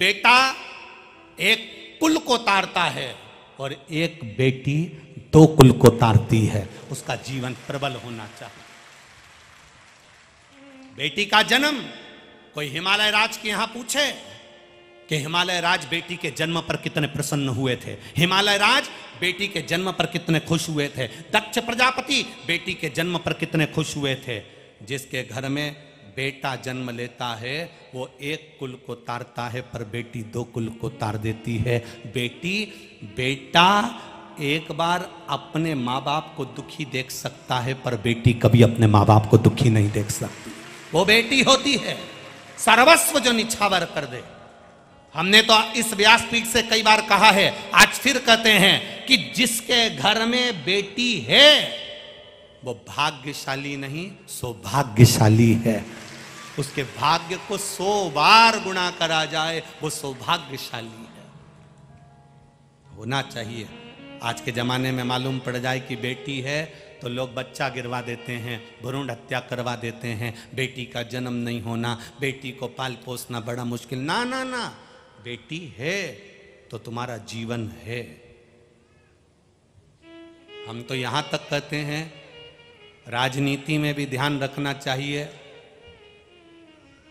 बेटा एक कुल को तारता है और एक बेटी दो कुल को तारती है, उसका जीवन प्रबल होना चाहिए। बेटी का जन्म कोई हिमालय राज के यहां पूछे कि हिमालय राज बेटी के जन्म पर कितने प्रसन्न हुए थे, हिमालय राज बेटी के जन्म पर कितने खुश हुए थे, दक्ष प्रजापति बेटी के जन्म पर कितने खुश हुए थे। जिसके घर में बेटा जन्म लेता है वो एक कुल को तारता है पर बेटी दो कुल को तार देती है। बेटा एक बार अपने माँ बाप को दुखी देख सकता है पर बेटी कभी अपने माँ बाप को दुखी नहीं देख सकती। वो बेटी होती है सर्वस्व जो निछावर कर दे। हमने तो इस व्यासपीठ से कई बार कहा है, आज फिर कहते हैं कि जिसके घर में बेटी है वो भाग्यशाली नहीं सौभाग्यशाली है। उसके भाग्य को 100 बार गुणा करा जाए वो सौभाग्यशाली है, होना चाहिए। आज के जमाने में मालूम पड़ जाए कि बेटी है तो लोग बच्चा गिरवा देते हैं, भ्रूण हत्या करवा देते हैं। बेटी का जन्म नहीं होना, बेटी को पाल पोसना बड़ा मुश्किल। ना ना ना, बेटी है तो तुम्हारा जीवन है। हम तो यहाँ तक कहते हैं राजनीति में भी ध्यान रखना चाहिए,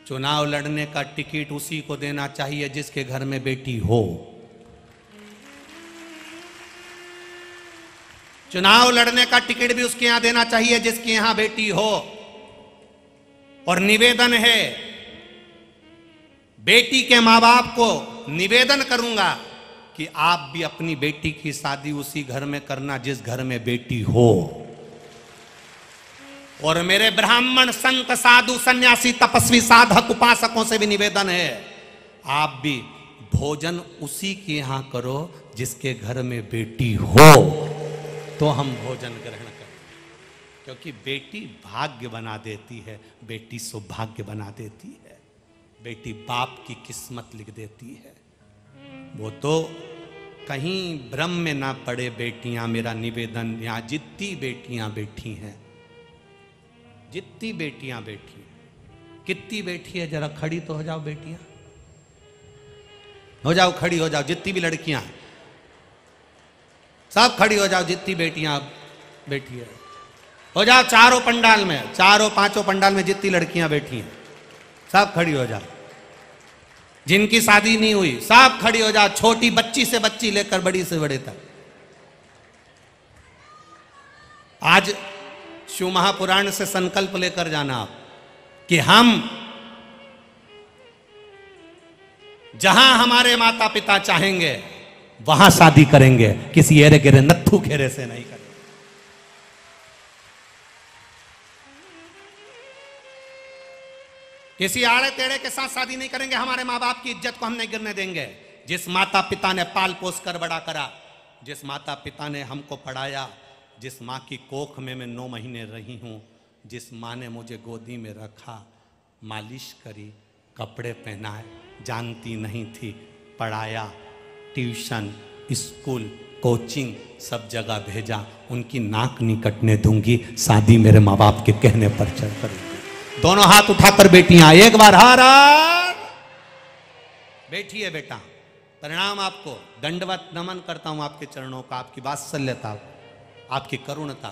चुनाव लड़ने का टिकट उसी को देना चाहिए जिसके घर में बेटी हो। चुनाव लड़ने का टिकट भी उसके यहां देना चाहिए जिसके यहां बेटी हो। और निवेदन है, बेटी के मां बाप को निवेदन करूंगा कि आप भी अपनी बेटी की शादी उसी घर में करना जिस घर में बेटी हो। और मेरे ब्राह्मण संत साधु सन्यासी तपस्वी साधक उपासकों से भी निवेदन है, आप भी भोजन उसी के यहां करो जिसके घर में बेटी हो तो हम भोजन ग्रहण करें। क्योंकि बेटी भाग्य बना देती है, बेटी सौभाग्य बना देती है, बेटी बाप की किस्मत लिख देती है। वो तो कहीं भ्रम में ना पड़े बेटियां, मेरा निवेदन यहाँ जितनी बेटियां बैठी हैं कितनी बैठी है, जरा खड़ी तो हो जाओ बेटियां, हो जाओ खड़ी, हो जाओ जितनी भी लड़कियां सब खड़ी हो जाओ, जितनी बेटियां बैठी है हो जाओ। चारों पंडाल में, चारों पांचों पंडाल में जितनी लड़कियां बैठी हैं सब खड़ी हो जाओ। जिनकी शादी नहीं हुई सब खड़ी हो जाओ, छोटी बच्ची से बच्ची लेकर बड़ी से बड़े तक। आज शिव महापुराण से संकल्प लेकर जाना आप कि हम जहां हमारे माता पिता चाहेंगे वहां शादी करेंगे, किसी एरे घेरे नत्थू घेरे से नहीं करेंगे। किसी आड़े टेढ़े के साथ शादी नहीं करेंगे। हमारे माँ बाप की इज्जत को हम नहीं गिरने देंगे। जिस माता पिता ने पाल पोस कर बड़ा करा, जिस माता पिता ने हमको पढ़ाया, जिस माँ की कोख में मैं 9 महीने रही हूँ, जिस माँ ने मुझे गोदी में रखा, मालिश करी, कपड़े पहनाए, जानती नहीं थी, पढ़ाया, ट्यूशन स्कूल कोचिंग सब जगह भेजा, उनकी नाक नहीं कटने दूंगी। शादी मेरे माँ बाप के कहने पर चल करूंगी। दोनों हाथ उठाकर बेटियां एक बार हार बैठी है बेटा, प्रणाम आपको, दंडवत नमन करता हूं आपके चरणों का, आपकी वात्सल्यता, आपकी करुणता।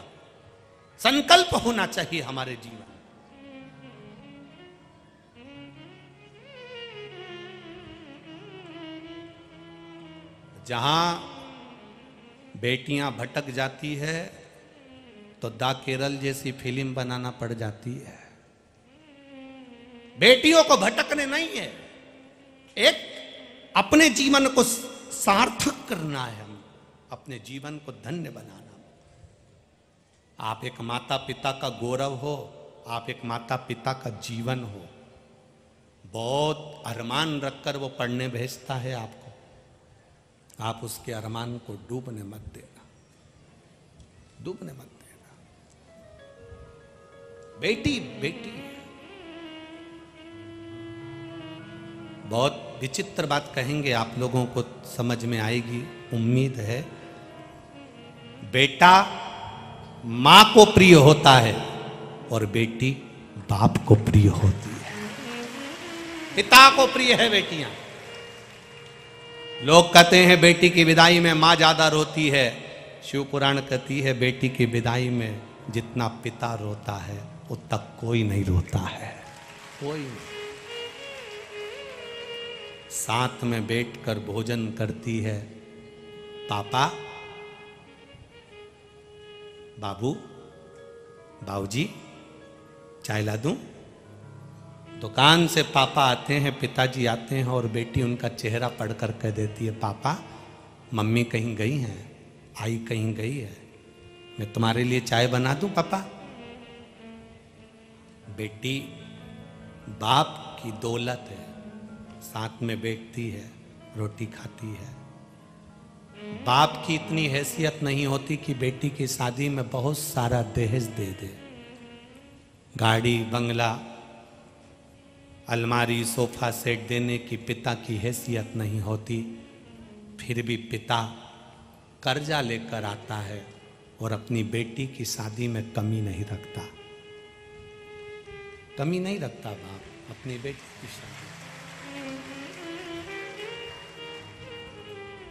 संकल्प होना चाहिए हमारे जीवन। जहां बेटियां भटक जाती है तो दा केरल जैसी फिल्म बनाना पड़ जाती है। बेटियों को भटकने नहीं है, एक अपने जीवन को सार्थक करना है, हम अपने जीवन को धन्य बनाना। आप एक माता पिता का गौरव हो, आप एक माता पिता का जीवन हो। बहुत अरमान रखकर वो पढ़ने भेजता है आपको, आप उसके अरमान को डूबने मत देना, डूबने मत देना। बेटी बेटी बहुत विचित्र बात कहेंगे, आप लोगों को समझ में आएगी, उम्मीद है। बेटा माँ को प्रिय होता है और बेटी बाप को प्रिय होती है, पिता को प्रिय है बेटियां। लोग कहते हैं बेटी की विदाई में माँ ज़्यादा रोती है। शिव पुराण कहती है बेटी की विदाई में जितना पिता रोता है उतना कोई नहीं रोता है, कोई नहीं। साथ में बैठकर भोजन करती है, पापा, बाबू, बाबूजी चाय ला दूं। दुकान से पापा आते हैं, पिताजी आते हैं और बेटी उनका चेहरा पढ़कर कह देती है, पापा मम्मी कहीं गई हैं, आई कहीं गई है, मैं तुम्हारे लिए चाय बना दूं पापा। बेटी बाप की दौलत है, साथ में बैठती है, रोटी खाती है। बाप की इतनी हैसियत नहीं होती कि बेटी की शादी में बहुत सारा दहेज दे दे, गाड़ी, बंगला, अलमारी, सोफा सेट देने की पिता की हैसियत नहीं होती। फिर भी पिता कर्जा लेकर आता है और अपनी बेटी की शादी में कमी नहीं रखता, कमी नहीं रखता बाप अपनी बेटी की शादी।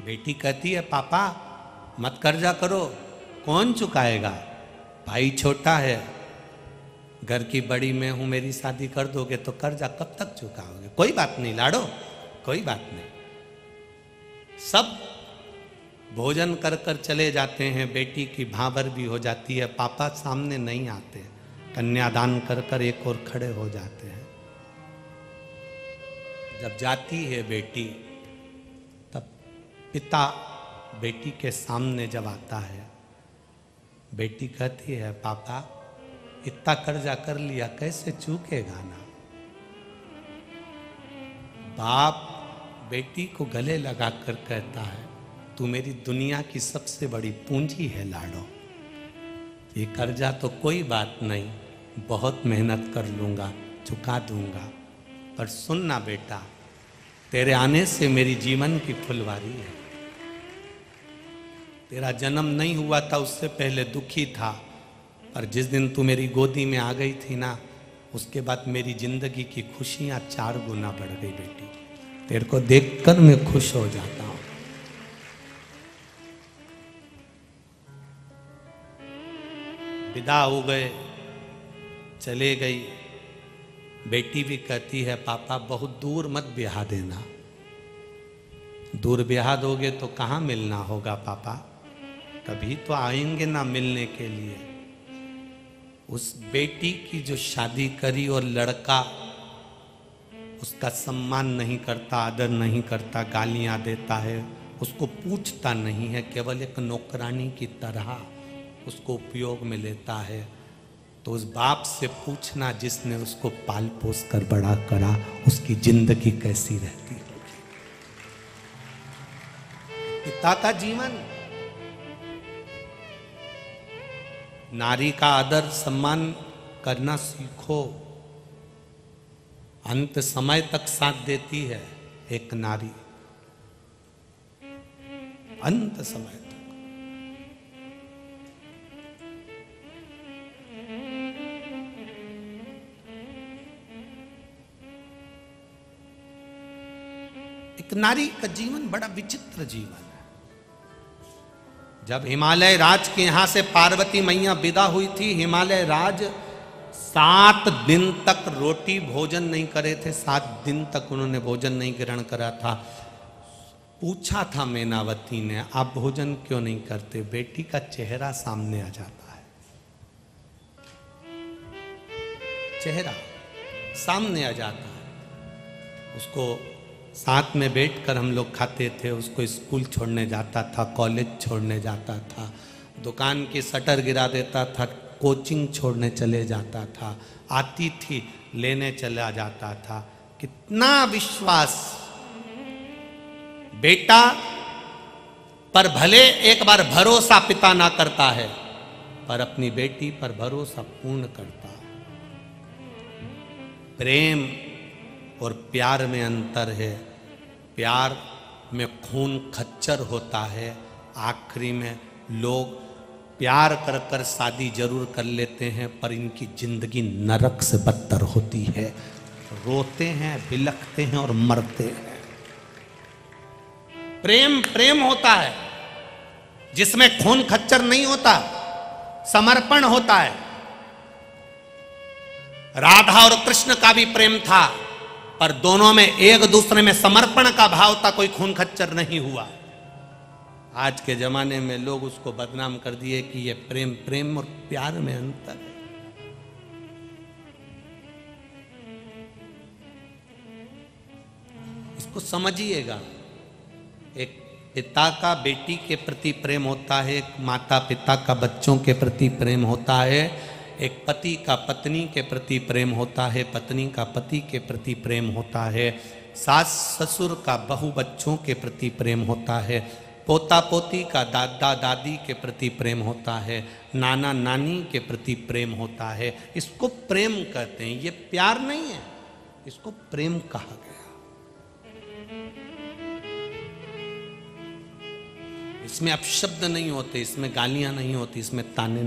बेटी कहती है पापा मत कर्जा करो, कौन चुकाएगा, भाई छोटा है, घर की बड़ी मैं हूँ, मेरी शादी कर दोगे तो कर्जा कब तक चुकाओगे। कोई बात नहीं लाडो, कोई बात नहीं। सब भोजन कर कर चले जाते हैं, बेटी की भांबर भी हो जाती है, पापा सामने नहीं आते, कन्यादान कर कर एक और खड़े हो जाते हैं। जब जाती है बेटी तब पिता बेटी के सामने जब आता है, बेटी कहती है पापा इतना कर्जा कर लिया कैसे चूकेगा ना। बाप बेटी को गले लगा कर कहता है तू मेरी दुनिया की सबसे बड़ी पूंजी है लाडो, ये कर्जा तो कोई बात नहीं, बहुत मेहनत कर लूँगा, चुका दूंगा, पर सुनना बेटा तेरे आने से मेरी जीवन की फुलवारी है। तेरा जन्म नहीं हुआ था उससे पहले दुखी था, पर जिस दिन तू मेरी गोदी में आ गई थी ना, उसके बाद मेरी जिंदगी की खुशियाँ 4 गुना बढ़ गई बेटी, तेरे को देखकर मैं खुश हो जाता हूँ। विदा हो गए, चले गई। बेटी भी कहती है पापा बहुत दूर मत ब्याह देना, दूर ब्याह दोगे तो कहाँ मिलना होगा पापा, कभी तो आएंगे ना मिलने के लिए। उस बेटी की जो शादी करी और लड़का उसका सम्मान नहीं करता, आदर नहीं करता, गालियाँ देता है, उसको पूछता नहीं है, केवल एक नौकरानी की तरह उसको उपयोग में लेता है। तो उस बाप से पूछना जिसने उसको पाल पोस कर बड़ा करा, उसकी जिंदगी कैसी रहती होगी। पिता का जीवन, नारी का आदर सम्मान करना सीखो, अंत समय तक साथ देती है एक नारी, अंत समय तक। एक नारी का जीवन बड़ा विचित्र जीवन है। जब हिमालय राज के यहाँ से पार्वती मैया विदा हुई थी, हिमालय राज 7 दिन तक रोटी भोजन नहीं करे थे, 7 दिन तक उन्होंने भोजन नहीं ग्रहण करा था। पूछा था मैनावती ने आप भोजन क्यों नहीं करते, बेटी का चेहरा सामने आ जाता है, चेहरा सामने आ जाता है। उसको साथ में बैठकर हम लोग खाते थे, उसको स्कूल छोड़ने जाता था, कॉलेज छोड़ने जाता था, दुकान की शटर गिरा देता था, कोचिंग छोड़ने चले जाता था, आती थी लेने चला जाता था। कितना विश्वास बेटा पर, भले एक बार भरोसा पिता ना करता है पर अपनी बेटी पर भरोसा पूर्ण करता है। प्रेम और प्यार में अंतर है, प्यार में खून खच्चर होता है, आखिरी में लोग प्यार कर कर शादी जरूर कर लेते हैं पर इनकी जिंदगी नरक से बदतर होती है, रोते हैं, बिलखते हैं और मरते हैं। प्रेम प्रेम होता है जिसमें खून खच्चर नहीं होता, समर्पण होता है। राधा और कृष्ण का भी प्रेम था पर दोनों में एक दूसरे में समर्पण का भाव था, कोई खून खच्चर नहीं हुआ। आज के जमाने में लोग उसको बदनाम कर दिए कि ये प्रेम प्रेम और प्यार में अंतर है। इसको समझिएगा, एक पिता का बेटी के प्रति प्रेम होता है, एक माता पिता का बच्चों के प्रति प्रेम होता है, एक पति का पत्नी के प्रति प्रेम होता है, पत्नी का पति के प्रति प्रेम होता है, सास ससुर का बहू बच्चों के प्रति प्रेम होता है, पोता पोती का दादा दादी के प्रति प्रेम होता है, नाना नानी के प्रति प्रेम होता है। इसको प्रेम कहते हैं, ये प्यार नहीं है, इसको प्रेम कहा गया। इसमें अपशब्द नहीं होते, इसमें गालियां नहीं होती, इसमें ताने